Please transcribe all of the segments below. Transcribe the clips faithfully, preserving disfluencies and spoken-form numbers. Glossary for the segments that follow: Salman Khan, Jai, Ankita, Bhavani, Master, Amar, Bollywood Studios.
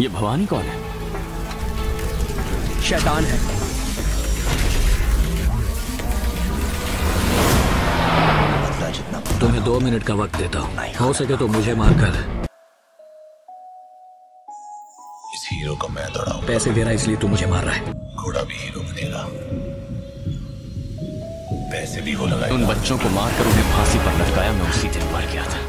ये भवानी कौन है? शैतान है। तुम्हें दो मिनट का वक्त देता हूँ, हो सके तो मुझे मारकर इस हीरो को मैं दौड़ाऊं। पैसे दे रहा है इसलिए तू मुझे मार रहा है। घोड़ा भी हीरो को देगा, पैसे भी वो लगाएगा। उन बच्चों को मारकर उन्हें फांसी पर लटकाया, मैं उसी दिन मर गया था।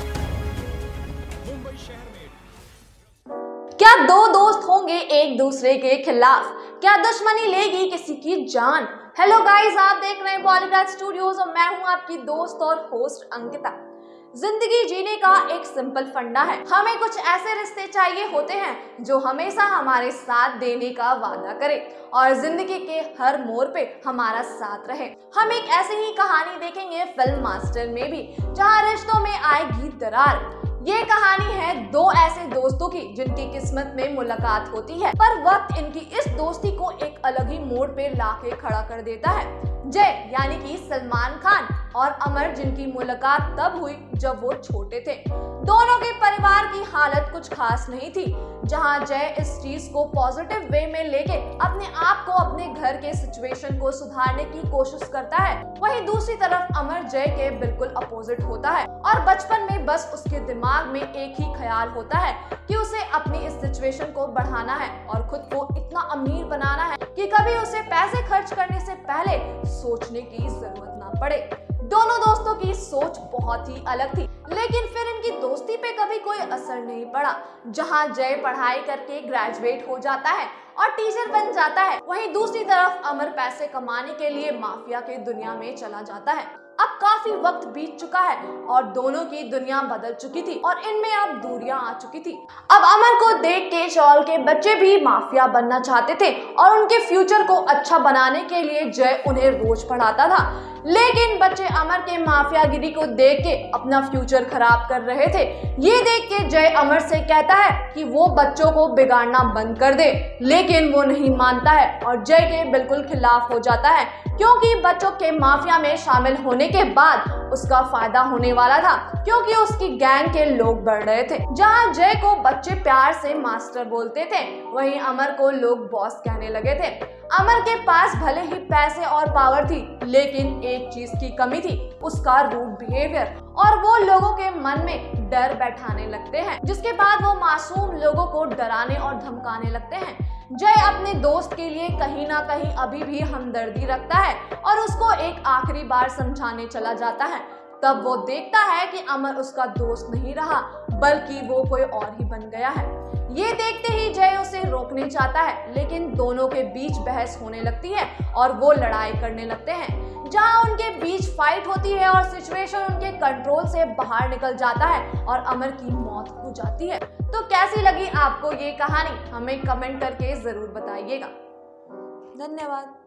क्या दो दोस्त होंगे एक दूसरे के खिलाफ? क्या दुश्मनी लेगी किसी की जान? हेलो गाइस, आप देख रहे हैं बॉलीवुड स्टूडियोज और मैं हूं आपकी दोस्त और होस्ट अंकिता। जिंदगी जीने का एक सिंपल फंडा है, हमें कुछ ऐसे रिश्ते चाहिए होते हैं जो हमेशा हमारे साथ देने का वादा करे और जिंदगी के हर मोड़ पे हमारा साथ रहे। हम एक ऐसी ही कहानी देखेंगे फिल्म मास्टर में भी, जहाँ रिश्तों में आएगी दरार। ये कहानी है दो ऐसे दोस्तों की जिनकी किस्मत में मुलाकात होती है, पर वक्त इनकी इस दोस्ती को एक अलग ही मोड़ पे लाके खड़ा कर देता है। जय यानी कि सलमान खान और अमर, जिनकी मुलाकात तब हुई जब वो छोटे थे। दोनों के परिवार की हालत कुछ खास नहीं थी, जहां जय इस चीज को पॉजिटिव वे में लेके अपने आप को, अपने घर के सिचुएशन को सुधारने की कोशिश करता है, वहीं दूसरी तरफ अमर जय के बिल्कुल अपोजिट होता है और बचपन में बस उसके दिमाग में एक ही ख्याल होता है कि उसे अपनी इस सिचुएशन को बढ़ाना है और खुद को इतना अमीर बनाना है कि कभी उसे पैसे खर्च करने से पहले सोचने की जरूरत ना पड़े। दोनों दोस्तों की सोच बहुत ही अलग थी, लेकिन फिर इनकी दोस्ती पे कभी कोई असर नहीं पड़ा। जहाँ जय पढ़ाई करके ग्रेजुएट हो जाता है और टीचर बन जाता है, वहीं दूसरी तरफ अमर पैसे कमाने के लिए माफिया की दुनिया में चला जाता है। अब काफी वक्त बीत चुका है और दोनों की दुनिया बदल चुकी थी और इनमें अब दूरियां आ चुकी थी। अब अमर को देख के शौल के बच्चे भी माफिया बनना चाहते थे और उनके फ्यूचर को अच्छा बनाने के लिए जय उन्हें रोज पढ़ाता था, लेकिन बच्चे अमर के माफियागिरी को देख के अपना फ्यूचर खराब कर रहे थे। ये देख के जय अमर से कहता है कि वो बच्चों को बिगाड़ना बंद कर दे, लेकिन वो नहीं मानता है और जय के बिल्कुल खिलाफ हो जाता है, क्योंकि बच्चों के माफिया में शामिल होने के बाद उसका फायदा होने वाला था, क्योंकि उसकी गैंग के लोग बढ़ रहे थे। जहाँ जय को बच्चे प्यार से मास्टर बोलते थे, वहीं अमर को लोग बॉस कहने लगे थे। अमर के पास भले ही पैसे और पावर थी, लेकिन एक चीज की कमी थी, उसका रूड बिहेवियर, और वो लोगों के मन में डर बैठाने लगते हैं, जिसके बाद वो मासूम लोगों को डराने और धमकाने लगते हैं। जय अपने दोस्त के लिए कहीं ना कहीं अभी भी हमदर्दी रखता है और उसको एक आखिरी बार समझाने चला जाता है। तब वो देखता है कि अमर उसका दोस्त नहीं रहा, बल्कि वो कोई और ही बन गया है। ये देखते ही जय उसे रोकने चाहता है, लेकिन दोनों के बीच बहस होने लगती है और वो लड़ाई करने लगते हैं, जहाँ उनके बीच फाइट होती है और सिचुएशन उनके कंट्रोल से बाहर निकल जाता है और अमर की मौत हो जाती है। तो कैसी लगी आपको ये कहानी, हमें कमेंट करके जरूर बताइएगा। धन्यवाद।